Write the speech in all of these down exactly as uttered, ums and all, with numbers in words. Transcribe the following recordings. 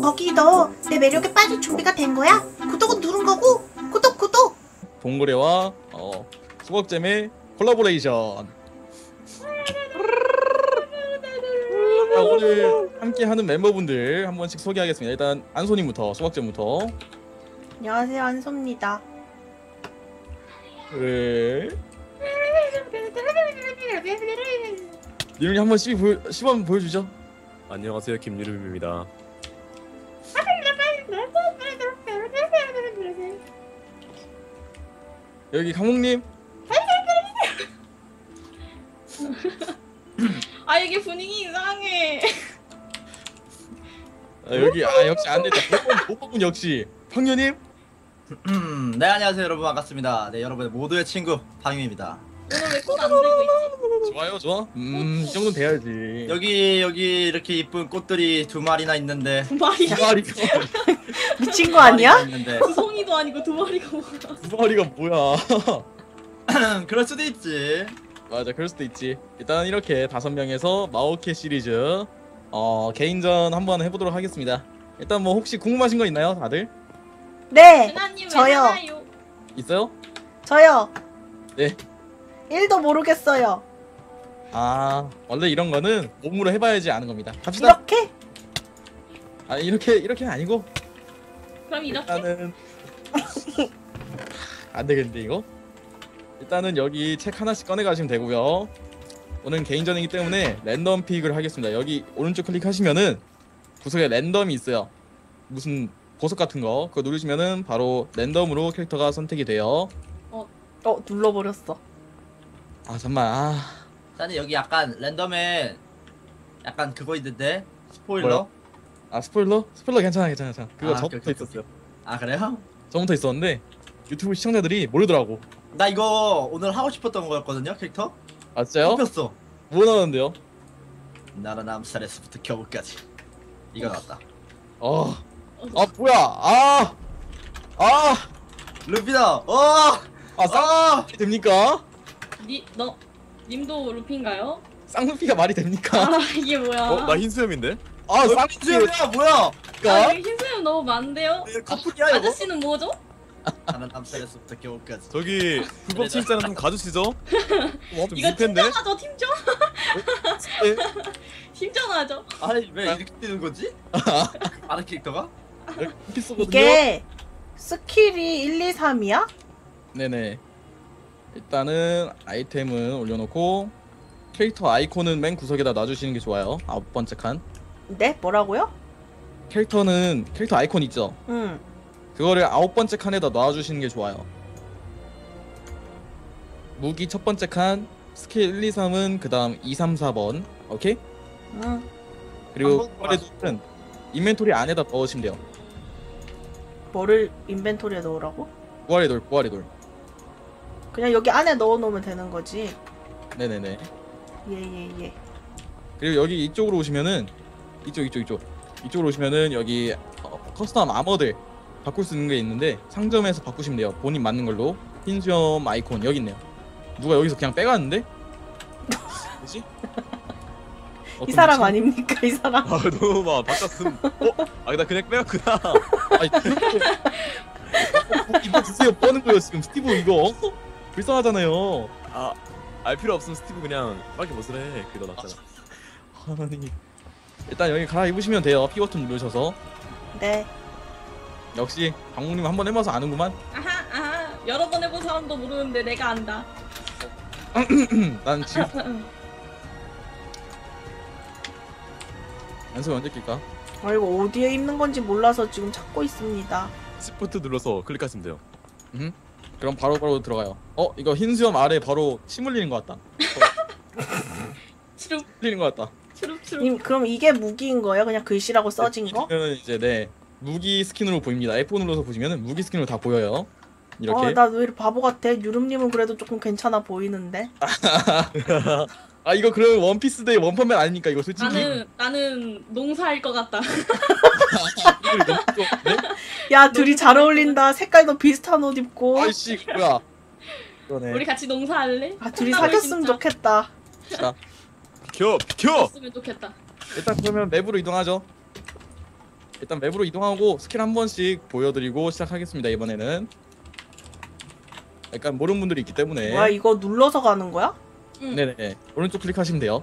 거기 너 내 매력에 빠질 준비가 된 거야? 구독은 누른 거고 구독 구독! 봉구레와 어, 수박잼의 콜라보레이션. 자, 오늘 함께하는 멤버분들 한 번씩 소개하겠습니다. 일단 안소님부터, 수박잼부터. 안녕하세요, 안소입니다. 그래. 뉴룸이 한번 시범 보여주죠. 안녕하세요, 김뉴룸입니다. 여기 각목님. 아, 이게 분위기 이상해. 아, 여기 아 역시 안 됐다. 오빠분 역시 팡요님. 네, 안녕하세요 여러분, 반갑습니다. 네, 여러분의 모두의 친구 팡요입니다. 오늘 왜 꽃 안 들고 있지? 좋아요, 좋아. 음, 이 정도는 돼야지. 여기 여기 이렇게 이쁜 꽃들이 두 마리나 있는데. 두 마리? 두 마리가 미친 거 아니야? 두 송이도 아니고 두 마리가 뭐야? 두 마리가 뭐야? 그럴 수도 있지. 맞아, 그럴 수도 있지. 일단 이렇게 다섯 명에서 마오캐 시리즈 어 개인전 한번 해보도록 하겠습니다. 일단 뭐 혹시 궁금하신 거 있나요, 다들? 네, 저요. 있어요? 저요. 네. 일도 모르겠어요. 아, 원래 이런 거는 몸으로 해봐야지 아는 겁니다. 갑시다. 이렇게? 아, 이렇게 이렇게는 아니고. 그럼 이렇게? 일단은 안 되겠는데 이거? 일단은 여기 책 하나씩 꺼내 가시면 되고요. 오늘 개인전이기 때문에 랜덤 픽을 하겠습니다. 여기 오른쪽 클릭하시면은 구석에 랜덤이 있어요. 무슨 보석 같은 거. 그거 누르시면은 바로 랜덤으로 캐릭터가 선택이 돼요. 어, 어 눌러버렸어. 아, 잠만. 아. 나는 여기 약간 랜덤에 약간 그거 있는데 스포일러. 뭐요? 아, 스포일러? 스포일러 괜찮아, 괜찮아, 괜찮아. 그거 아, 저부터 있었어요. 아, 그래요? 저부터 있었는데 유튜브 시청자들이 모르더라고. 나 이거 오늘 하고 싶었던 거였거든요, 캐릭터. 아, 진짜요? 뽑혔어. 뭐 나왔는데요? 나란 암살에서부터 겨울까지 이거 나왔다. 어. 아, 뭐야? 아, 아, 루피다. 어, 아, 싸 됩니까? 니, 너, 님도 루피인가요? 쌍루피가 말이 됩니까? 아, 이게 뭐야? 어, 나 흰수염인데? 아, 쌍수염이야, 뭐야? 아, 흰수염 너무 많은데요? 커플이야, 이거? 아저씨는 뭐죠? 나는 남산에서부터 겨울까지. 저기 불법 침입자는 좀 가주시죠? 어, 좀 이거 팀전하죠, 팀전? 팀전하죠? 아니, 왜 이렇게 뛰는 거지? 아는 캐릭터가? 이게 스킬이 일, 이, 삼이야? 네네. 일단은 아이템은 올려놓고 캐릭터 아이콘은 맨 구석에다 놔주시는 게 좋아요. 아홉 번째 칸. 네? 뭐라고요? 캐릭터는 캐릭터 아이콘 있죠? 응. 그거를 아홉 번째 칸에다 놔주시는 게 좋아요. 무기 첫 번째 칸, 스킬 일, 이, 삼은 그 다음 이, 삼, 사 번. 오케이? 응. 그리고 그래도는 인벤토리 안에다 넣으시면 돼요. 뭐를 인벤토리에 넣으라고? 부활의 돌, 부활의 돌. 그냥 여기 안에 넣어놓으면 되는 거지. 네네네. 예예예. 예. 그리고 여기 이쪽으로 오시면은 이쪽 이쪽 이쪽 이쪽으로 오시면은 여기 어, 커스텀 아머들 바꿀 수 있는 게 있는데 상점에서 바꾸시면 돼요. 본인 맞는 걸로. 흰수염 아이콘 여기 있네요. 누가 여기서 그냥 빼갔는데? 뭐지? 이 사람 미친? 아닙니까, 이 사람? 아, 너무 막 바꿨음. 어? 아, 나 그냥 빼갔구나. 아니, 이거 주세요. 뻔한 거예요 지금 스티브 이거. 불쌍하잖아요. 아, 알 필요 없으면 스티브 그냥 빨리 벗으래. 그거 낫잖아. 하나님. 일단 여기 갈아입으시면 돼요. P 버튼 누르셔서. 네. 역시 각목님 한번 해봐서 아는구만. 아하, 아하. 여러 번 해본 사람도 모르는데 내가 안다. 난 지금 연습을 언제 낄까? 아, 이거 어디에 입는 건지 몰라서 지금 찾고 있습니다. 시프트 눌러서 클릭하시면 돼요. 음? 그럼 바로바로 바로 들어가요. 어? 이거 흰수염 아래 바로 침 흘리는 것 같다. 침 흘리는 것 같다. 님, 그럼 이게 무기인 거예요? 그냥 글씨라고 써진 거? 이거는 이제 네. 무기 스킨으로 보입니다. 에프 오 눌러서 보시면은 무기 스킨으로 다 보여요. 이렇게. 아, 나 왜 이렇게 바보 같아? 뉴룸님은 그래도 조금 괜찮아 보이는데. 아, 이거 그러면 원피스 대 원펀맨 아닙니까 이거 솔직히? 나는 나는 농사일 것 같다. 네? 야, 둘이 잘 어울린다. 색깔도 비슷한 옷 입고. 아이씨, 뭐야? 그러네. 우리 같이 농사할래? 아, 둘이 사귀었으면 진짜. 좋겠다. 자, 비켜, 비켜. 사귀었으면 좋겠다. 일단 그러면 맵으로 이동하죠. 일단 맵으로 이동하고 스킬 한 번씩 보여드리고 시작하겠습니다. 이번에는 약간 모르는 분들이 있기 때문에. 와, 이거 눌러서 가는 거야? 응. 네네. 오른쪽 클릭하시면 돼요.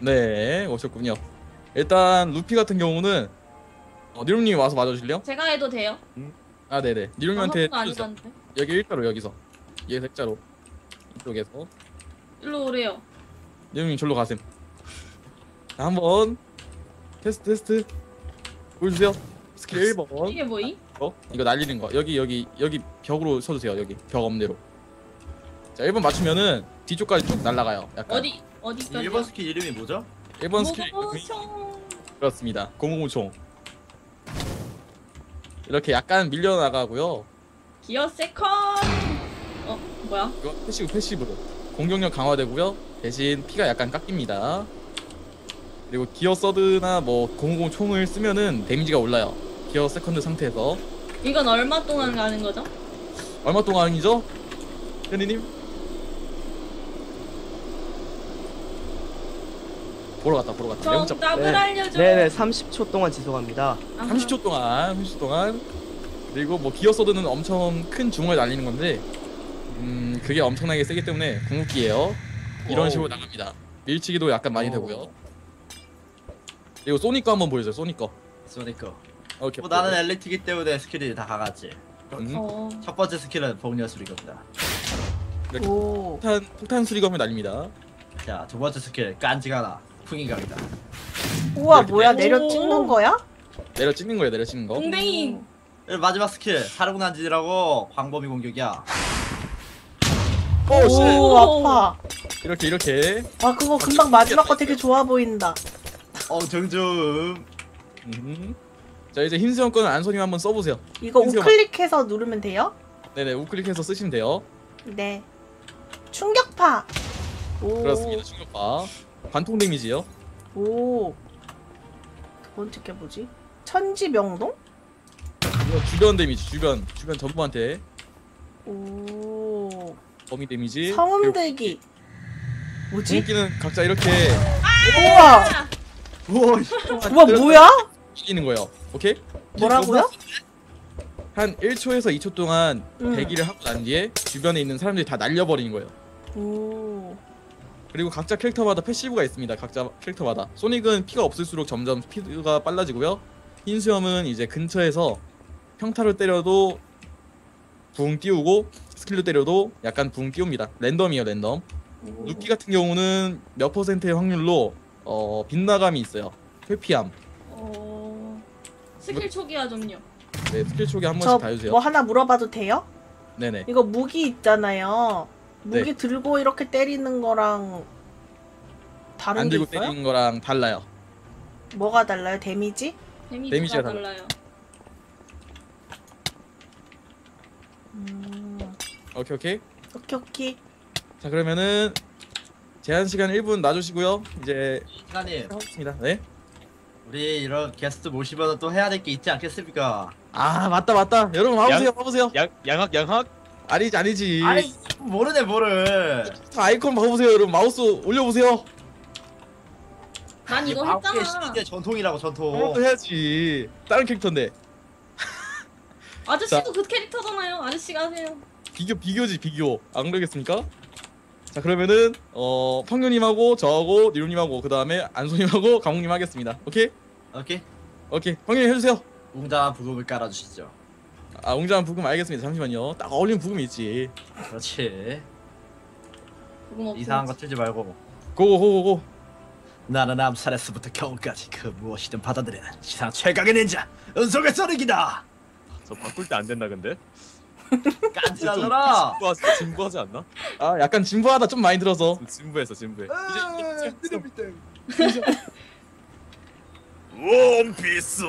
네, 오셨군요. 일단 루피 같은 경우는 어, 뉴룸님 와서 맞아주실래요? 제가 해도 돼요? 음. 아 네네. 뉴룸님한테 해주세요. 여기 일자로, 여기서 여기서 일자로, 이쪽에서 일로 오래요. 뉴룸님 절로 가셈. 자, 한번 테스트 테스트 보여주세요. 스킬 일 번. 이게 뭐이? 어? 이거 날리는 거. 여기 여기 여기 벽으로 쳐주세요. 여기 벽 없네로. 자, 일 번 맞추면은 뒤쪽까지 쭉 날아가요. 약간. 어디? 어디까지? 일 번 스킬 이름이 뭐죠? 일 번 스킬 고무총. 그렇습니다. 고무총. 이렇게 약간 밀려나가고요. 기어 세컨. 어? 뭐야? 이거 패시브 패시브로 공격력 강화되고요. 대신 피가 약간 깎입니다. 그리고 기어 서드나 뭐 고무총을 쓰면은 데미지가 올라요. 기어 세컨드 상태에서. 이건 얼마 동안 가는 거죠? 얼마 동안이죠? 현이님? 보러 갔다 보러 갔다. 정답을 네. 알려줘. 네네, 삼십 초 동안 지속합니다. 아하. 삼십 초 동안, 삼십 초 동안. 그리고 뭐 기어 서드는 엄청 큰 주먹을 날리는 건데, 음 그게 엄청나게 세기 때문에 궁극기예요. 이런 오우. 식으로 나갑니다. 밀치기도 약간 많이 오우. 되고요. 그리고 소닉 거 한번 보여줘요. 소닉 거. 소닉 거. 오케이. 뭐 나는 엘리트기 때문에 스킬이 다 가갔지. 음. 어. 첫 번째 스킬은 복려 수리검이다. 폭탄 폭탄 수리검을 날립니다. 자, 두 번째 스킬 깐지가라. 풍인각이다. 우와, 뭐야? 내려 찍는 거야? 내려 찍는 거야, 내려 찍는 거. 동댕이. 마지막 스킬 사르고 난지라고 광범위 공격이야. 오, 씨. 아파. 이렇게 이렇게. 아, 그거 금방 마지막 거 되게 좋아 보인다. 어, 점점. 음. 자, 이제 흰수염 거는 안소님 한번 써보세요. 이거 우클릭해서 누르면 돼요? 네네, 우클릭해서 쓰시면 돼요. 네. 충격파. 오. 그렇습니다, 충격파. 관통 데미지요. 오. 뭔지 게 뭐지? 천지 명동? 이거 주변 데미지, 주변 주변 전부한테. 오. 범위 데미지. 성음들기. 뭐지? 공기는 각자 이렇게. 아! 우와. 우와. 우와, 뭐야? 이기는 거예요. 오케이? 뭐라고요? 한 일 초에서 이 초 동안 음. 대기를 하고 난 뒤에 주변에 있는 사람들이 다 날려버리는 거예요. 오. 그리고 각자 캐릭터마다 패시브가 있습니다. 각자 캐릭터마다. 소닉은 피가 없을수록 점점 스피드가 빨라지고요. 흰수염은 이제 근처에서 평타로 때려도 붕 띄우고 스킬로 때려도 약간 붕 띄웁니다. 랜덤이에요, 랜덤. 오. 루키 같은 경우는 몇 퍼센트의 확률로 어, 빗나감이 있어요. 회피함. 어... 스킬 초기화 좀요. 네, 스킬 초기 한 번씩 다 해주세요. 뭐 하나 물어봐도 돼요? 네네. 이거 무기 있잖아요. 무기 네. 들고 이렇게 때리는 거랑 다른 안 들고 게 있어요? 때리는 거랑 달라요. 뭐가 달라요? 데미지? 데미지가, 데미지가 달라요. 음... 오케이 오케이. 오케이 오케이. 자, 그러면은 제한 시간 일 분 놔주시고요. 이제 시간이 없습니다. 네. 우리 이런 게스트 모시면 또 해야 될 게 있지 않겠습니까? 아, 맞다 맞다. 여러분 와보세요 와보세요. 양 양학 양학. 아니지 아니지. 아니 모르네 뭐를. 아이콘 봐보세요 여러분. 마우스 올려보세요. 난 이거 했잖아. 시리즈의 전통이라고 전통. 그것도 해야지. 다른 캐릭터인데. 아저씨도 그 캐릭터잖아요. 아저씨가 하세요. 비교 비교지 비교. 안 그러겠습니까? 자, 그러면은 어 팡요님하고 저하고 뉴룸님하고 그 다음에 안소님하고 각목님 하겠습니다. 오케이? 오케이. 오케이. 팡요님 해주세요. 웅장한 부금을 깔아주시죠. 아, 웅장한 부금 알겠습니다. 잠시만요. 딱 어울리는 부금이 있지. 그렇지. 이상한 거 틀지 말고. 고고고고고. 나는 암살에서부터 겨울까지 그 무엇이든 받아들이는 지상 최강의 닌자 은속의 쏘리기다. 저 바꿀 때 안 된다 근데. 깐지나더라. 진부하지 않나? 아, 약간 진부하다 좀 많이 들어서. 진부했어 진부해. 이제 뜨뜻뜨뜻. 원피스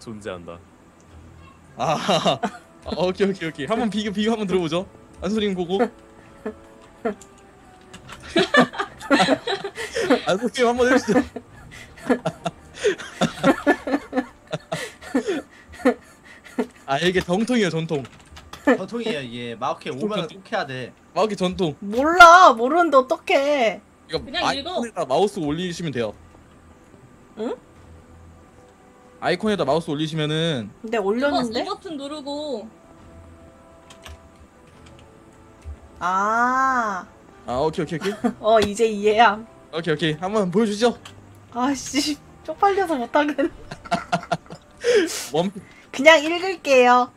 존재한다. 아, 오케이 오케이 오케이. 한번 비교 비교 한번 들어보죠. 안소님 보고. 안소님 한번 해주시죠. 아, 이게 정통이에요 전통. 전통이에요 이게. 마오캐 오면은 꼭 해야 돼. 마오캐 전통. 몰라 모르는데 어떡해. 이거 그냥 아이콘에다 읽어. 아이콘에다 마우스 올리시면 돼요. 응? 아이콘에다 마우스 올리시면은. 근데 올렸는데? 이 버튼 누르고. 아. 아 오케이 오케이 오케이. 어 이제 이해함. 오케이 오케이 한번 보여주죠. 아씨 쪽팔려서 못하겠네. 멈. 그냥 읽을게요.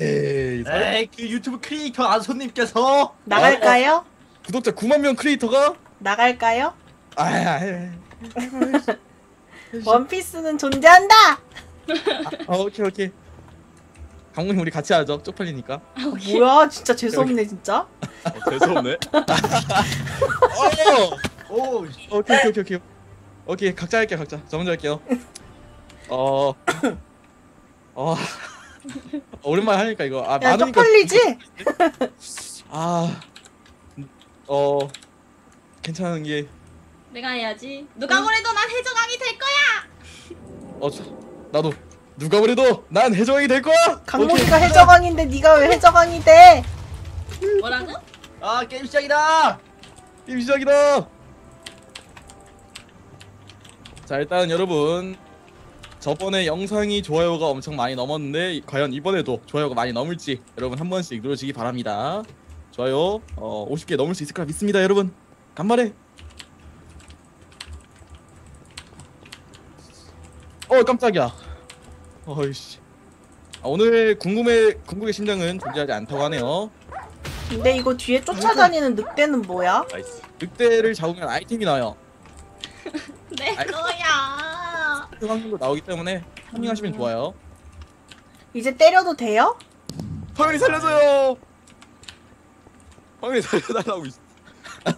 에이, 에이 그 유튜브 크리에이터 안소님께서 나갈까요? 어, 어, 구독자 구만 명 크리에이터가 나갈까요? 아예 원피스는 존재한다. 아, 오케이 오케이. 강목님 우리 같이 하죠. 쪽팔리니까. 아, 뭐야 진짜 재수없네 진짜. 어, 재수없네. 오, 오, 오케이 오케이 오케이 오케이 각자 할게요 각자. 저 먼저 할게요. 어, 어. 오랜만에 하니까 이거 아 야, 많으니까 쪽팔리지? 아, 어, 괜찮은 게 내가 해야지. 누가 뭐래도 난 해적왕이 될 거야. 어, 저, 나도 누가 뭐래도 난 해적왕이 될 거야. 강목이가 해적왕인데 네가 왜 해적왕이 돼? 뭐라고? 아 게임 시작이다. 게임 시작이다. 자 일단 여러분. 저번에 영상이 좋아요가 엄청 많이 넘었는데 과연 이번에도 좋아요가 많이 넘을지 여러분 한 번씩 눌러주시기 바랍니다. 좋아요 어, 오십 개 넘을 수 있을 거라 믿습니다 여러분. 간만에 어 깜짝이야. 어이씨. 아, 오늘 궁금해 궁극의 심장은 존재하지 않다고 하네요. 근데 이거 뒤에 쫓아다니는 늑대는 뭐야? 나이스. 늑대를 잡으면 아이템이 나와요. 내 거야. 확률로 나오기 때문에 합류하시면 음. 좋아요. 이제 때려도 돼요? 황현이 살려줘요. 황현이 살려달라고.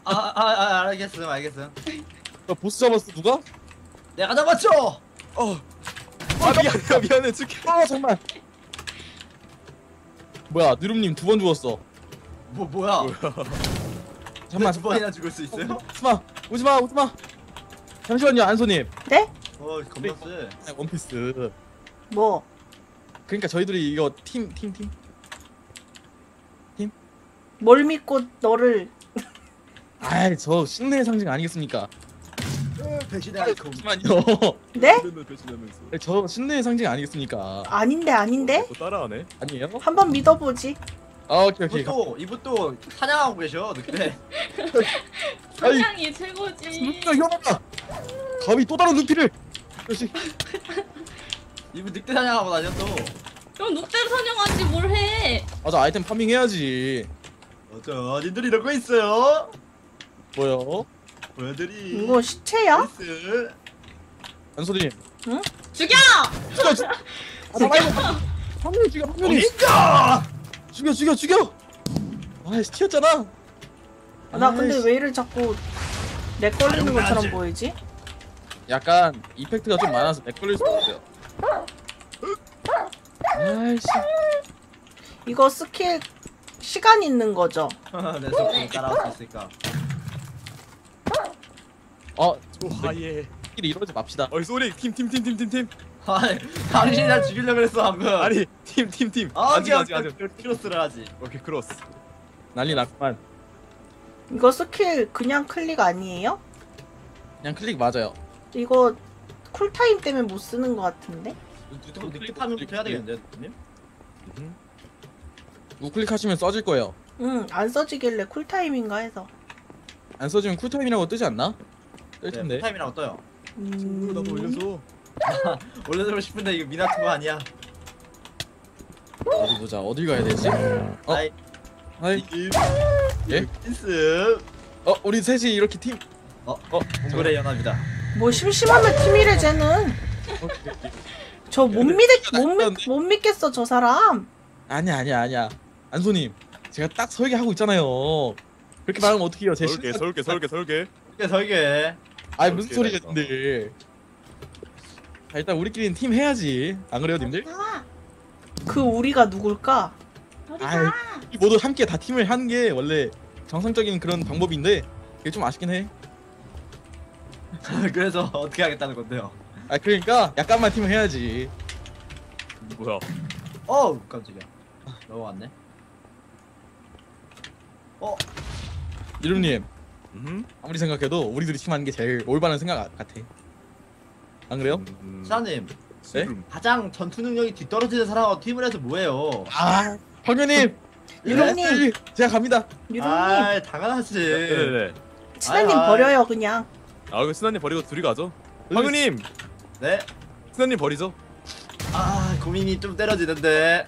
아아 아, 아, 알겠음 알겠음. 나 보스 잡았어 누가? 내가 잡았죠. 어. 아 미안해 미안해 죽게. 아 정말. 뭐야 뉴룸님 두 번 죽었어. 뭐 뭐야? 뭐야. 잠만 두 번이나 죽을 수 있어요? 오지마 오지마 오지마. 잠시만요 안소님. 네? 어, 겁나 쎄. 원피스. 뭐? 그러니까 저희들이 이거 팀, 팀, 팀. 팀? 뭘 믿고 너를. 아이, 저 신뢰의 상징 아니겠습니까? 배신하는 거. 잠시만요. 네? 저 신뢰의 상징 아니겠습니까? 아닌데, 아닌데? 어, 따라하네. 아니에요? 한번 믿어보지. 아, 오케이, 오케이. 이분도, 이분도 사냥하고 계셔, 늑대. 사냥이 최고지. 진짜 혐오다. 감히 또 다른 눈피를. 역시 이분 늑대 사냥하고 다녔어. 그럼 늑대를 사냥하지 뭘 해. 맞아 아이템 파밍 해야지. 맞아 니들이 이러고 있어요. 뭐요? 보여드리 이거 시체야? 안소리 응? 죽여! 죽여! 죽여! 황룡이 죽여 황룡이 죽여 죽여 죽여! 아이 시체였잖아. 아, 나 근데 왜 이를 자꾸 내 걸리는 것처럼 보이지? 약간 이펙트가 좀 많아서 렉 걸릴 수도 있어요. 아이씨. 이거 스킬 시간 있는 거죠? 내 속도를 따라올 수 있을까? 어, 좋아예. 스킬 이러지 맙시다. 어이 소리 팀팀팀팀팀팀. 아니 당신이 나 죽이려고 그랬어 방금. 아니 팀팀팀. 아 아직 아직 아직. 크로스를 하지. 오케이 크로스. 난리 났구만. 이거 스킬 그냥 클릭 아니에요? 그냥 클릭 맞아요. 이거 쿨타임 때문에 못 쓰는 것 같은데? 우클릭 하면 해야 되겠는데, 님? 우클릭하시면 써질 거예요. 응, 안 써지길래 쿨타임인가 해서. 안 써지면 쿨타임이라고 뜨지 않나? 뜰 텐데. 네, 쿨타임이라고 떠요. 음... 나도 올려줘. 올려주고 싶은데 이거 미나토가 아니야. 어디 보자. 어디 가야 되지? 어? 하이. 하이. 예? 인스. 어, 우리 셋이 이렇게 팀. 어, 어, 동그래 연합이다. 뭐 심심하면 팀이래 쟤는. 저 못 믿겠 못 믿 못 믿겠어 저 사람. 아니야 아니야 아니야 안소님 제가 딱 설계 하고 있잖아요. 그렇게 말하면 어떡해요 제 설계 설계 설계 설계 설계 설계. 아이 무슨 소리야 근데. 자 일단 우리끼리는 팀 해야지 안 그래요 님들? 그 우리가 누굴까? 아 모두 함께 다 팀을 하는 게 원래 정상적인 그런 방법인데 이게 좀 아쉽긴 해. 그래서 어떻게 하겠다는 건데요? 아 그러니까 약간만 팀을 해야지. 뭐야? 어우 깜짝이야. 넘어왔네. 어? 이름님 음? 아무리 생각해도 우리들이 팀하는 게 제일 올바른 생각 같아. 안 그래요? 수사님. 네? 가장 전투 능력이 뒤떨어지는 사람하고 팀을 해서 뭐해요? 아, 황교님! 유롱님! 제가 갑니다. 유롱님. 아, 당연하지. 네네네. 스나님 아이, 버려요 그냥. 아, 그 스나님 버리고 둘이 가죠. 황교님. 네. 스나님 버리죠. 아, 고민이 좀 때려지는데.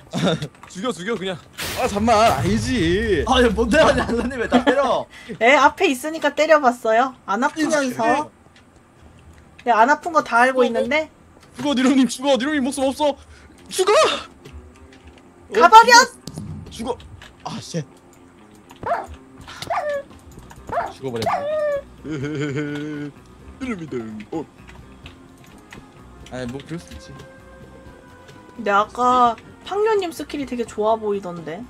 죽여 죽여 그냥. 아, 잠만 아니지. 아, 뭔 때려냐 스나님 왜 다 때려? 에, 앞에 있으니까 때려봤어요. 안 아프면서. 내가 안 아픈 거 다 알고 어, 있는데. 죽어 뉴룸님 죽어. 뉴룸님 목숨 없어. 죽어. 가버려. 어, 죽어. 아 쉣. 죽어버렸네. 뉴룸이다. 어. 아니 뭐 그럴 수 있지. 근데 아까 팡요님 스킬이 되게 좋아 보이던데.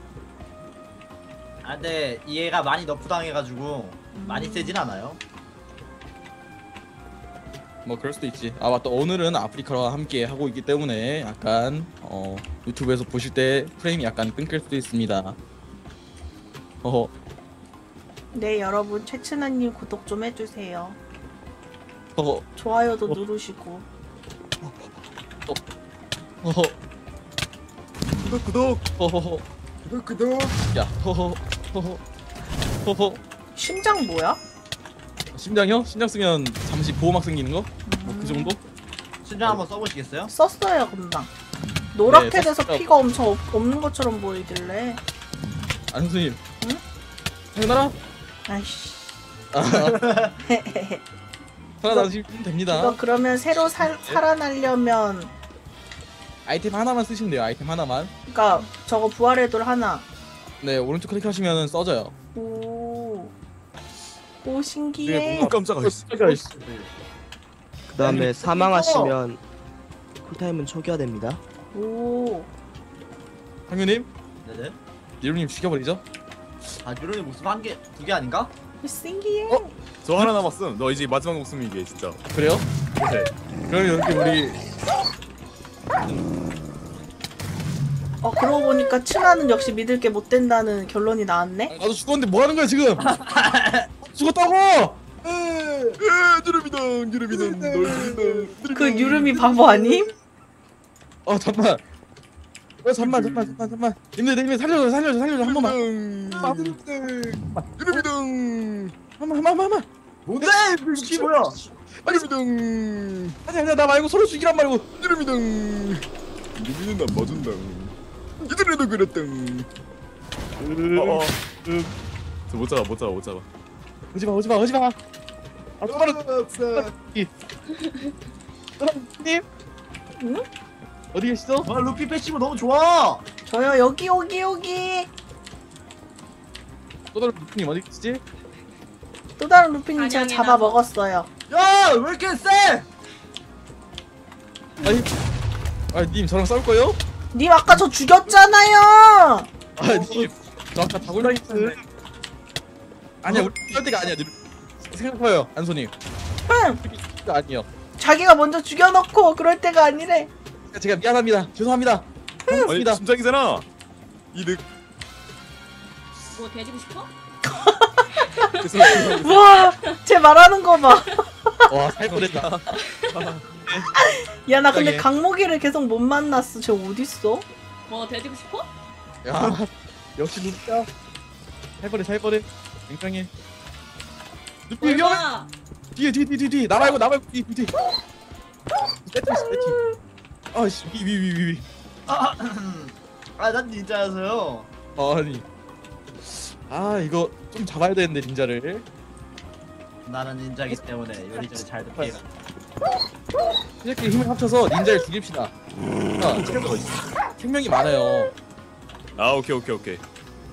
아 근데 얘가 많이 너프 당해가지고 음. 많이 세진 않아요. 뭐 그럴 수도 있지. 아 맞다, 오늘은 아프리카와 함께 하고 있기 때문에 약간 어 유튜브에서 보실 때 프레임이 약간 끊길 수도 있습니다. 어허. 네 여러분, 최츠나님 구독 좀 해주세요. 어허. 좋아요도 어허. 누르시고. 어허. 어허. 구독 구독. 어허. 구독 구독. 야. 허허. 허허. 허허. 심장 뭐야? 심장이요? 심장 쓰면 잠시 보호막 생기는 거? 뭐 그 정도? 심장 한번 써보시겠어요? 썼어요 금방. 노랗게 네, 돼서 썼어요. 피가 엄청 없, 없는 것처럼 보이길래. 안 선생님. 응? 살려놔라. 아이씨. 살아나시면 됩니다. 이거 그러면 새로 살 살아나려면 아이템 하나만 쓰시면 돼요. 아이템 하나만. 그러니까 저거 부활의 돌 하나. 네 오른쪽 클릭하시면 써져요. 오. 오 신기해. 오 깜짝아 있어. 그 다음에 사망하시면 쿨타임은 초기화됩니다. 오. 황유님? 네네. 뉴룸님 죽여버리죠? 아 뉴룸님 목숨 한 개, 두 개 아닌가? 신기해. 어? 저 하나 남았음. 너 이제 마지막 목숨이 이게 진짜. 그래요? 그래. 그럼 이렇게 우리. 어 그러고 보니까 친화는 역시 믿을 게 못 된다는 결론이 나왔네. 나도 죽었는데 뭐 하는 거야 지금? 죽었다고! 에, 뉴룸이당, 뉴룸이당, 널. 그 뉴룸이 바보 아님? 어 잠만. 어 잠만, 잠만, 잠만, 잠만. 님들, 님들 살려줘, 살려줘, 살려줘 한 번만. 뉴룸이당, 한번, 한번, 한번. 뭔데? 이게 뭐야? 뉴룸이당. 아니 아니 나 말고 서로 죽이란 말고. 뉴룸이당. 뉴룸이는 나 맞은다. 이들에도 그랬다. 저 못 잡아, 못 잡아, 못 잡아. 오지마 오지마 오지마. 아 떨어졌어. 떨어님 응? 어디 계시죠? 아 루피 패시브 너무 좋아. 저요 여기 여기 여기. 또 다른 루피님 어디 계시지? 또 다른 루피님 제가 잡아 먹었어요. 야 왜 이렇게 쎄? 아니 아니 님 저랑 싸울 거예요? 님 아까 저 죽였잖아요. 아니 저 아까 다골라인 아니야 우리 할 때가 아니야. 생각해요 안소님. 응. 아니요. 자기가 먼저 죽여놓고 그럴 때가 아니래. 제가 미안합니다. 죄송합니다. 응. 아니 심장이잖아. 이득. 뭐 돼지고 싶어? 와, 쟤 말하는 거 봐. 와, 살벌했다. 야, 나 근데 각목이를 계속 못 만났어. 쟤 어디 있어? 뭐 돼지고 싶어? 야, 역시 누구야? 살벌해, 살벌해. 굉장히 루피 위험해! 뒤에 뒤에 뒤에 뒤에 나 말고 나 말고 뒤에 뒤에 배트리스 배트리스 아이씨 위위위위 아 난 닌자여서요. 아니 아 이거 좀 잡아야 되는데 닌자를. 나는 닌자이기 때문에 요리조리 잘 피해 간다. 이렇게 힘을 합쳐서 닌자를 죽입시다. 생명이 많아요. 아 오케이 오케이 오케이.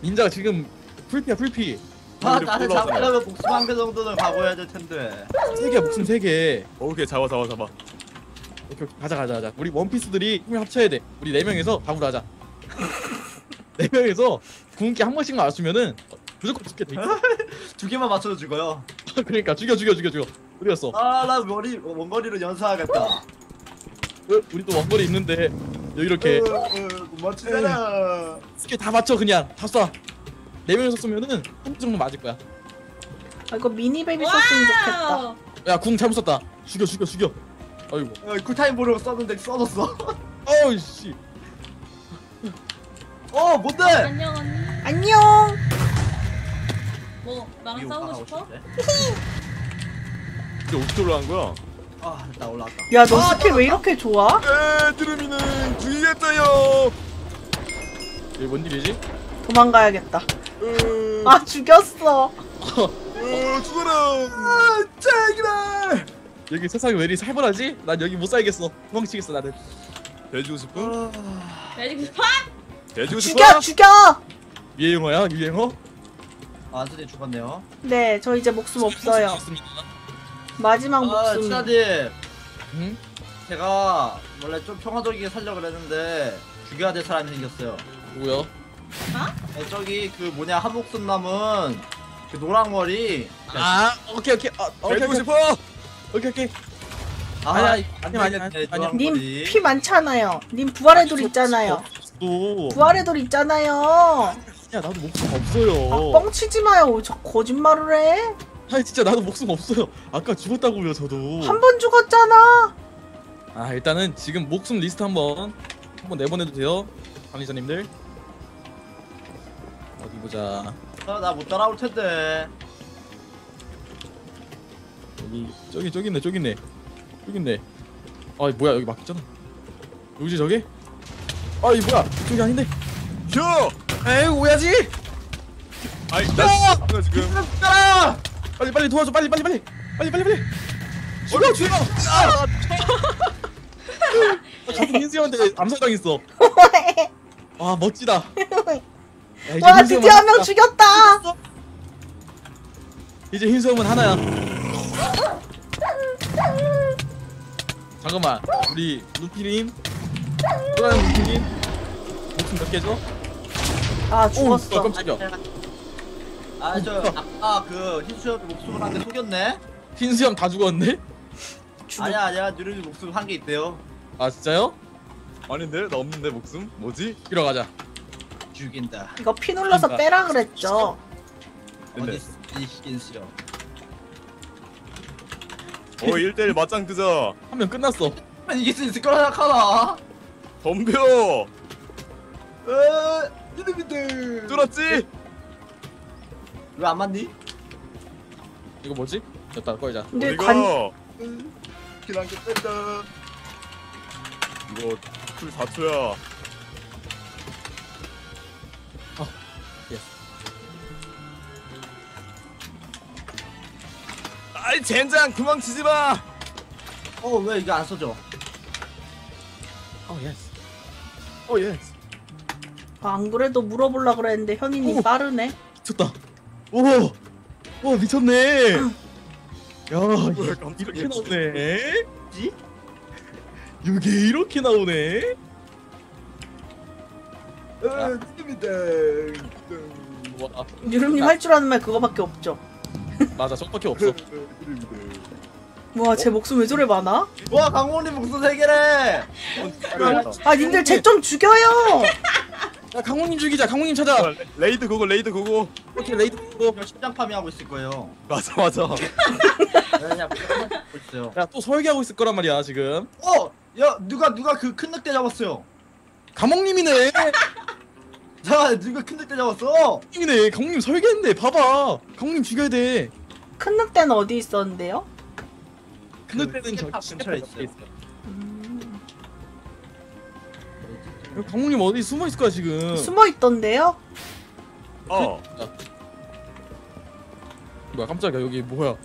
닌자가 지금 풀피야 풀피. 아, 나를 잡으려면 목숨 한 개 정도는 가고야 될 텐데. 세 개야, 목숨 세 개. 오케이, 잡아, 잡아, 잡아. 오케이, 가자, 가자, 가자. 우리 원피스들이 힘을 합쳐야 돼. 우리 네 명에서 다구를 하자. 네 명에서 궁극기 한 번씩만 맞추면은 무조건 죽게 돼. 두 개만 맞춰도 죽어요. 그러니까 죽여, 죽여, 죽여, 죽여. 어디 갔어? 아, 나 머리 원거리로 연사하겠다. 우리 또 원거리 있는데 여기 이렇게. 맞추잖아. 스킬 다 맞춰 그냥 다 쏴. 네 명이서 쏘면은 한 점 정도 맞을 거야. 아, 이거 미니베이비 썼으면 좋겠다. 야, 궁 잘못 썼다. 죽여, 죽여, 죽여. 아이고. 야, 쿨타임 보려고 썼는데 써졌어. 어이 씨. 어, 못돼. 안녕 언니. 안녕. 뭐, 나랑 싸우고 싶어? 이게 어떻게 올라간 거야? 아, 나 올라왔다. 야, 너 아, 스킬 왜 이렇게 좋아? 에, 드루미는 죽이겠어요. 여기 뭔 일이지? 도망가야겠다. 으... 아, 죽였어. 어, 죽어라. 아, 짱이다. 여기 세상이 왜 이리 살벌하지? 난 여기 못 살겠어. 도망치겠어 나는. 돼지고 싶어? 돼지고 싶어? 돼지고 싶어? 죽여, 죽여. 미행어야, 미행어? 아, 안소님 죽었네요. 네, 저 이제 목숨 없어요. 마지막 목숨. 아, 친아님. 응? 제가 원래 좀 평화적이게 살려고 그랬는데 죽여야 될 사람이 생겼어요. 누구요? 어? 네, 저기 그 뭐냐 한 목숨 남은 그 노랑머리. 아, 오케이 오케이. 아, 오케이 싶어. 오케이 오케이. 아, 아니야 아니야 아니야. 아니야. 님 피 많잖아요. 님 부활의 돌 있잖아요. 또. 부활의 돌 있잖아요. 야, 나도 목숨 없어요. 아, 뻥치지 마요. 저 거짓말을 해. 아니 진짜 나도 목숨 없어요. 아까 죽었다고요 저도. 한 번 죽었잖아. 아, 일단은 지금 목숨 리스트 한번 한번 내보내도 돼요, 관리자님들. 어디 보자. 아, 나 못 따라올 텐데. 여기 저기 저기 있네 저기 있네 저기 있네. 아이 뭐야 여기 막혔잖아. 여기지 저기? 아이 뭐야 저기 아닌데. 저! 에이 오야지. 아이 나 지금. 따라! 빨리 빨리 도와줘 빨리 빨리 빨리 빨리 빨리 빨리. 죽여 죽여. 아! 자꾸 민수형한테 암살당했어. 와 멋지다. 야, 와 드디어 한 명 죽였다. 이제 흰수염은 하나야. 잠깐만 우리 루피님 또 다른 루피님 목숨 몇 개 줘? 아 죽었어. 오, 깜짝이야. 아 저 아까 그 흰수염이 목숨을 한 개 속였네? 흰수염 다 죽었네? 죽... 아니야 아니야 누룽이 목숨 한 개 있대요. 아 진짜요? 아닌데 나 없는데 목숨? 뭐지? 이러 가자. 죽인다. 이거 피 눌러서 죽인다. 빼라 그랬죠. 어디 이 흰수염. 어 일 대일 맞짱 뜨자. 한 명 끝났어. 한 이길 수 있을 거라 생각하나? 덤벼. 으. 이놈이들 뚫었지? 왜 안 맞니? 이거 뭐지? 됐다 꺼이자. 근데 관... 응. 기랑게 뺀다. 이거 쿨 사 초야. 아, 예. 아이 젠장 도망치지 마. 어 왜 이거 안 써져? 어 예스. 어 예스. 아, 안 그래도 물어보려 그랬는데 현이님 오, 빠르네. 미쳤다. 오, 오 미쳤네. 야, 뭐야, 이렇게 나오네. 지? 이게 이렇게 나오네. 아, 닙니다. 뉴룸님 할 줄 아는 말 그거밖에 없죠. 맞아, 저밖에 없어. 와, 제 목숨 왜 저래 많아? 와, 강호님 목숨 세 개래. 아, 님들 쟤 좀 죽여요. 야 강호님 죽이자. 강호님 찾아. 어, 레이드 고고 레이드 고고. 오케이 레이드 고고. 심장 파밍하고 있을 거예요. 맞아 맞아. 야 또 설계하고 있을 거란 말이야 지금. 어! 야 누가 누가 그 큰 늑대 잡았어요. 강호님이네. 자 누가 큰 늑대 잡았어? 강호님이네. 강호님 설계했네. 봐봐. 강호님 죽여야 돼. 큰 늑대는 어디 있었는데요? 큰 늑대는 저 근처에 있어요. 강목님 어디 숨어 있을 거야 지금? 숨어 있던데요? 어. 그... 뭐야 깜짝이야 여기 뭐야?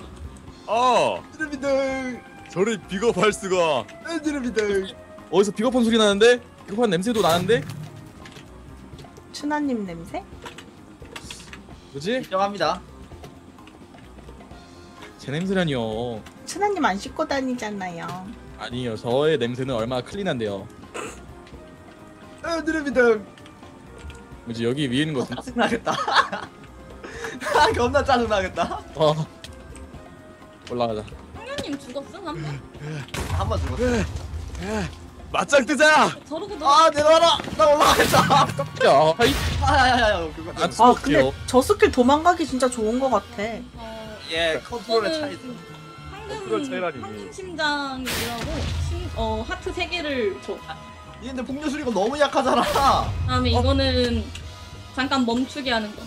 아. 드르비들. 저리 비겁할 수가. 드르비들. 어디서 비겁한 소리 나는데? 비겁한 냄새도 나는데? 추나님 냄새? 뭐지? 인정합니다. 제 냄새라니요. 추나님 안 씻고 다니잖아요. 아니요 저의 냄새는 얼마나 클린한데요. 아, 드레비당. 뭐지 여기 위에 있는 거 같은데? 짜증나겠다. 아, 겁나 짜증나겠다. 어. 올라가자. 형님 죽었어 한 번? 한 번 죽었어. 맞짱 뜨자. 저러고 너. 아, 내놔라. 나 올라가겠다. 야, 하이. 아, 야야야. 아, 근데 저 스킬 도망가기 진짜 좋은 거 같아. 어, 예, 컨트롤의 차이죠. 황금, 황금 심장이라고 심, 어, 하트 세 개를 줘. 근데 폭류술 이거 너무 약하잖아. 다음에 어? 이거는 잠깐 멈추게 하는 거.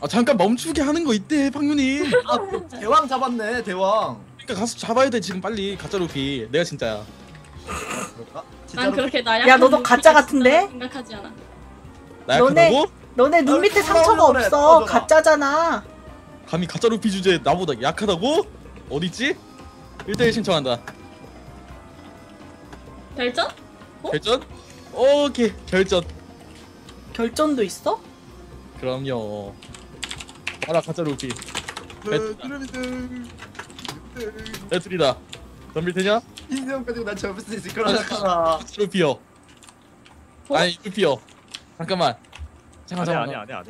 아 잠깐 멈추게 하는 거 있대 팡유님. 아 대왕 잡았네 대왕. 그러니까 가서 잡아야 돼 지금 빨리. 가짜 루피. 내가 진짜야. 그럴까? 진짜 난 루피. 그렇게 나야. 야 너도 가짜 같은데? 생각하지 않아. 너네 너네, 너네 눈 밑에 상처가 없어. 그래, 가짜잖아. 감히 가짜 루피 주제에 나보다 약하다고? 어딨지? 일 대일 신청한다. 결전? 어? 결전? 오케이 결전. 결전도 있어? 그럼요. 알아 가짜 루피. 배틀이다. 덤빌 테냐? 인형 가지고 난 잡을 수 있을 거라 생각하나. 루피요. 어? 아니 루피요. 잠깐만. 잠깐 잠깐. 아니 아니 아니.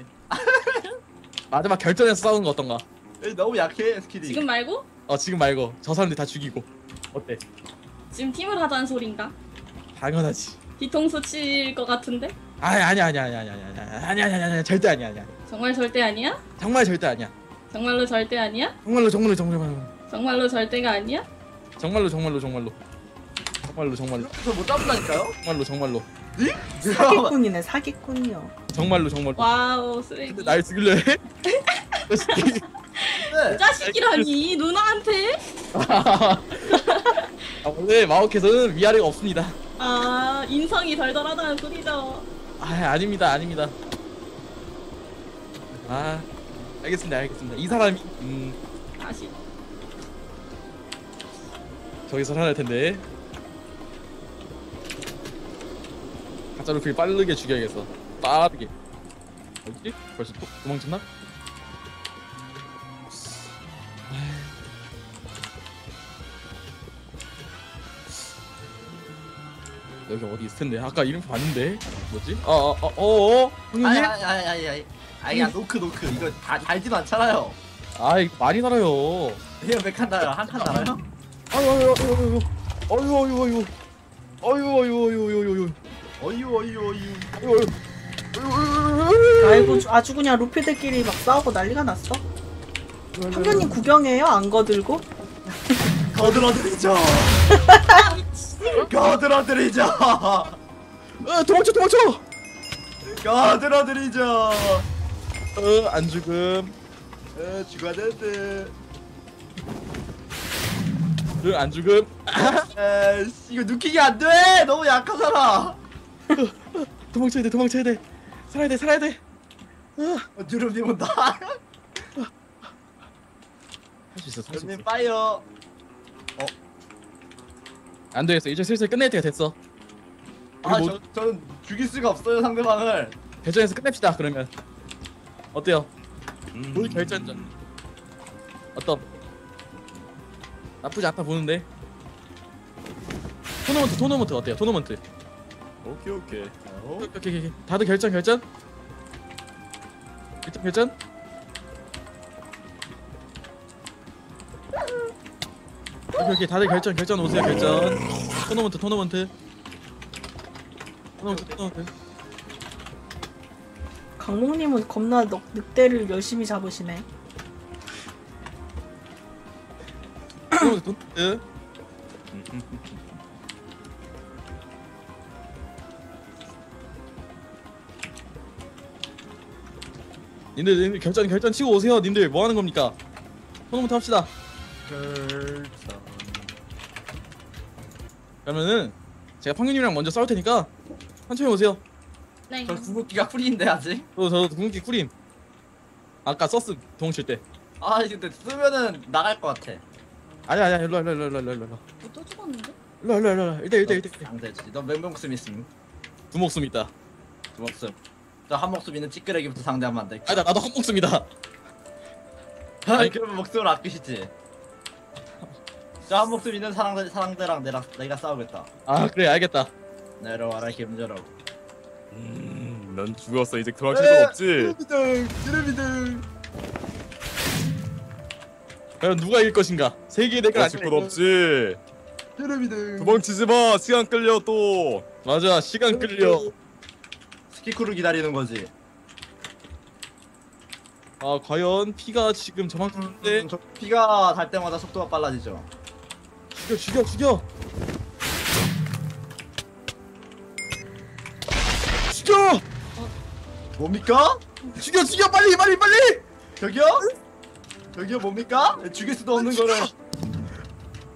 마지막 결전에서 싸우는 거 어떤가? 에이, 너무 약해 스킬이. 지금 말고? 어 지금 말고. 저 사람들 다 죽이고. 어때? 지금 팀을 하자는 소린가? 당연하지. 뒤통수 칠 것 같은데? 아니 아니 아니 아니 아니 아니 아니 아니 아니 절대 아니야 아니야. 정말 절대 아니야? 정말 절대 아니야. 정말로 절대 아니야? 정말로 정말로 정말로. 정말로 절대가 아니야? 정말로 정말로 정말로. 정말로 정말로. 저 못 잡는다니까요? 정말로 정말로. 응? 사기꾼이네 사기꾼이요. 정말로 정말로. 와우 쓰레기. 근데 날 죽일래? 네. 자식이라니 누나한테? 아, 오늘 마오캐서는 위아래가 없습니다. 아 인성이 덜덜하다는 소리죠. 아 아닙니다 아닙니다. 아 알겠습니다 알겠습니다. 이 사람이 음 다시 저기서 살아날 텐데. 가짜 루피 빠르게 죽여야겠어. 빠르게. 어디지? 벌써 또 도망쳤나? 여기 어디 있을 텐데? 아까 이름표 봤는데? 뭐지? 어어어 어, 어, 어? 아니 아니 아니 아니 아니 아니야 노크 노크 이거 다 달지도 않잖아요. 아 이거 많이 달아요. 이거 몇 칸 달아요? 한 칸 달아요? 아유 아유 아유 아유 아유 아유 아유 아유 아유 아유 아유 아이고 아주 그냥 루피들끼리 막 싸우고 난리가 났어. 팡유님 구경해요? 안 거들고? 거들어드리죠. 거들어드리죠. 어, 도망쳐 도망쳐. 거들어드리죠. 어, 안 죽음. 어, 죽어야 되는데. 응, 안 죽음. 에이, 이거 눕히기 안 돼. 너무 약하잖아. 도망쳐야 돼 도망쳐야 돼. 살아야 돼 살아야 돼. 어, 누름님 온다. 할 수 있어 할 수 있어. 파이어. 어. 안 되겠어. 이제 슬슬 끝낼 때가 됐어. 아, 뭐... 저, 저는 죽일 수가 없어요 상대방을. 결전에서 끝냅시다 그러면. 어때요? 음... 뭘 결전전? 어떤? 나쁘지 않다 보는데. 토너먼트 토너먼트 어때요? 토너먼트. 오케이 오케이. 어? 오케이 오케이 오케이. 다들 결전 결전. 결전 결전. 오케이 오케이 다들 결전 결전 오세요 결전. 토너먼트 토너먼트 토너먼트 토너먼트. 각목님은 겁나 넉, 늑대를 열심히 잡으시네. 토너먼트 토너먼트. 님들, 님들 결전 결전 치고 오세요. 님들 뭐 하는 겁니까? 토너먼트 합시다. 결전. 그러면은 제가 팡유님이랑 먼저 싸울 테니까 천천히 오세요. 네. 저 궁극기가 쿨인데 아직. 저 저 궁극기 쿨임. 아까 썼음 동칠 때. 아 근데 쓰면은 나갈 것 같아. 아니야 아니야 일로 일로 일로 일로 일로 일로. 또 죽었는데? 일로 일로 일로 일로. 일대 일대 일대. 안 되지. 넌 몇 목숨 있음? 두 목숨 있다. 두 목숨. 저 한 목숨 있는 찌끄레기부터 상대하면 안 돼. 아니다 나도 한 목숨이다. 아니 그러면 목숨을 아끼시지. 저 한 목숨 있는 사랑대, 사랑대랑 내랑, 내가 싸우겠다. 아 그래 알겠다. 내려와라 김뉴룸. 음, 넌 죽었어 이제 도망칠 수 없지. 찌르비둥 찌르비둥. 과연 누가 이길 것인가? 세 개의 댓글 아직 곧 없지. 찌르비둥. 도망치지 마 시간 끌려 또. 맞아 시간 끌려. 스키쿠르 기다리는 거지. 아 과연 피가 지금 정확한데 피가 달 때마다 속도가 빨라지죠. 죽여 죽여 죽여 죽여. 어? 뭡니까? 죽여 죽여 빨리 빨리 빨리. 저기요? 저기요 뭡니까? 죽일 수도 없는 거를.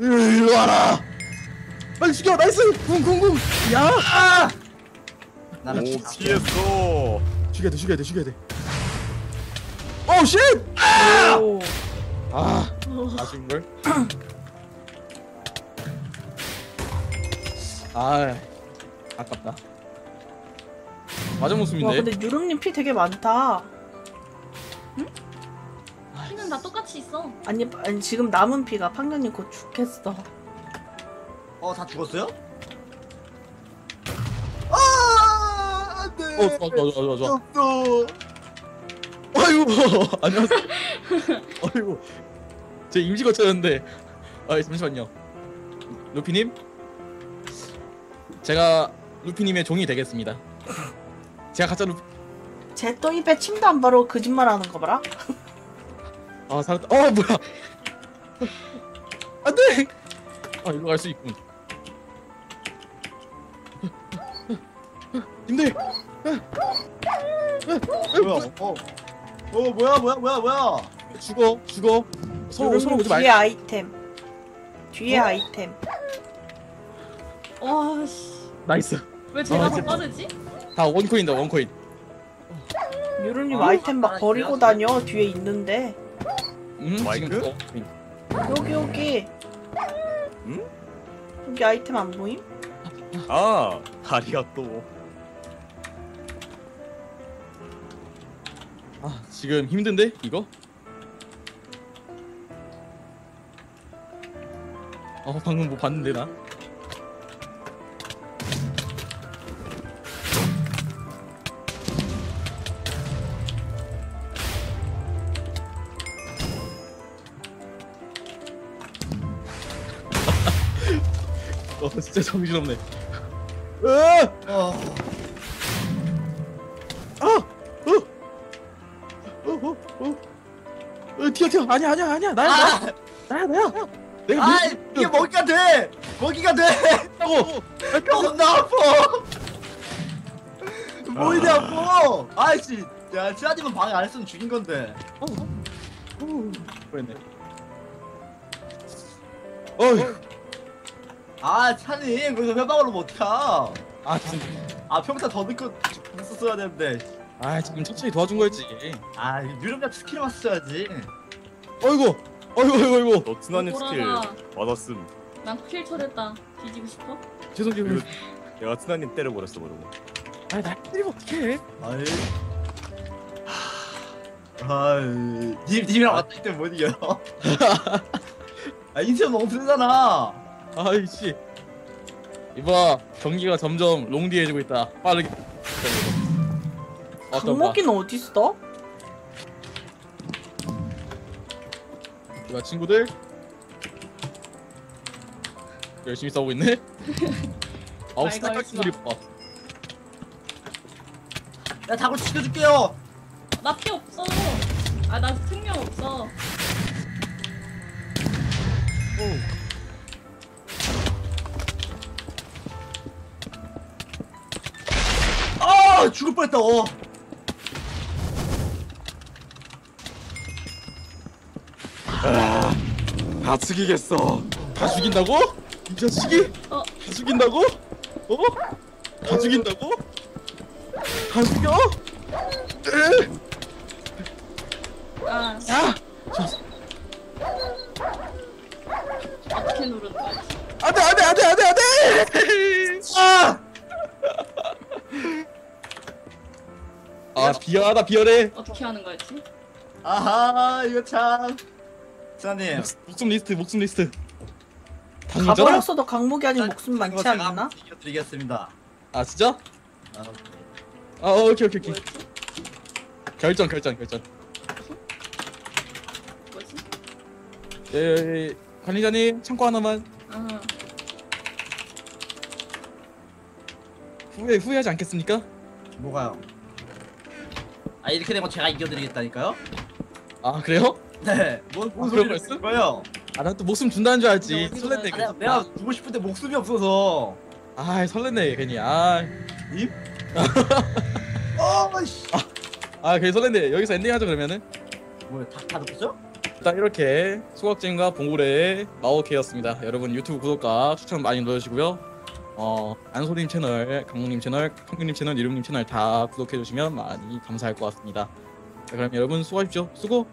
일로 와라. 빨리 죽여. 나이스. 궁궁궁. 야. 아! 나는 피했어. 죽여야 돼 죽여야 돼 죽여야 돼. 오 쉣! 아! 오. 아 아쉬운걸? 아 아깝다. 맞은 모습인데. 와 근데 뉴룸님 피 되게 많다. 응? 피는 다 똑같이 있어. 아니 아니 지금 남은 피가 팡녀님 곧 죽겠어. 어 다 죽었어요? 아 안돼. 어 좋아 좋아 좋아 좋아. 아이고 안녕하세요. 아이고 제 임시 거쳤는데. 아 잠시만요. 루피님 제가 루피님의 종이 되겠습니다. 제가 가짜 루피. 제 똥이 빼 침도 안 바로 거짓말하는 거 봐라. 아 살았다. 어 뭐야? 안돼. 아 이리로 갈 수 있군. 힘내. 뭐야? 어. 어 뭐야 뭐야 뭐야 뭐야. 죽어 죽어. 서로 서로 오지 말. 뒤에 아이템. 뒤에 어? 아이템. 와 씨. 나이스. 왜 제가 더 빠르지? 다 원코인다 원코인. 뉴룸님 아, 아이템 막 버리고 다녀. 뒤에 있는데. 음? 마이크? 여기 여기. 음? 여기 아이템 안 보임? 아 다리가 또. 아 지금 힘든데 이거? 어 방금 뭐 봤는데 나? 어 진짜 정신없네. 으아! 어. 아! 어, 튀어 튀어. 아니야 아니야 아니야. 나야 아! 나야 나야 나야. 내가 아, 이게 먹이가 돼. 먹이가 돼. 하고. 겁나 아파. 뭐이냐고. 아이씨. 야, 치아님은 방해 안 했으면 죽인 건데. 어. 어. 그랬네. 어이. 아, 차님. 거기서 회방으로 못 가. 아, 진짜. 아, 평타 더 넣고 있었어야 되는데. 아 지금 천천히 도와준 거였지. 아 뉴룸장 스킬 왔어야지. 어이구 어이구 어이구 어이구. 너 츠나님 스킬 받았음. 난 킬 처리했다. 뒤지고 싶어? 죄송해요. 내가 츠나님 때려버렸어 그러고. 아 날 때리면 어떡해. 아이 아이 님 님이랑 왔을 때 못 이겨. 아 인생 너무 틀리잖아. 아이씨 이봐 경기가 점점 롱디해지고 있다. 빠르게. 각목이는 어디 있어? 야 친구들 열심히 싸우고 있네. 아홉 스타일 친구들 봐. 야 자고 지켜줄게요. 나 피 없어. 아 나 생명 없어. 오. 아 죽을 뻔했다. 어. 다 죽이겠어. 다 죽인다고? 이 자식이? 어. 다 죽인다고? 어? 다 죽인다고? 다 죽여? 에? 아. 야! 어떻게 누르는 거야? 안돼 안돼 안돼 안돼 안돼! 아! 아 비열하다 비열해. 어떻게 하는 거였지? 아하 이거 참. 사님 목숨 리스트 목숨 리스트. 가버렸어도 각목이 아닌 목숨 많지 않나? 드리겠습니다. 아 진짜? 아, 아 오케이 오케이 오케이. 결정 결정 결정. 뭐지? 예, 예 관리자님 창고 하나만. 아. 후회 후회하지 않겠습니까? 뭐가요? 아 이렇게 되면 제가 이겨드리겠다니까요? 아 그래요? 네. 뭔 뭐, 아, 소리를 했을 거예요? 아 난 또 목숨 준다는 줄 알지. 설렜네. 아, 내가 주고 싶은데 목숨이 없어서. 아 설렜네 괜히. 아 입? 어씨. 아, 아 괜히 설렜네. 여기서 엔딩하자 그러면은. 뭐야 다 다 넣었죠? 일단 이렇게 소각쟁과 봉골의 마오캐였습니다. 여러분 유튜브 구독과 추천 많이 눌러주시고요. 어 안소님 채널, 각목님 채널, 팡요님 채널, 뉴룸님 채널 다 구독해주시면 많이 감사할 것 같습니다. 자, 그럼 여러분 수고하십시오. 수고!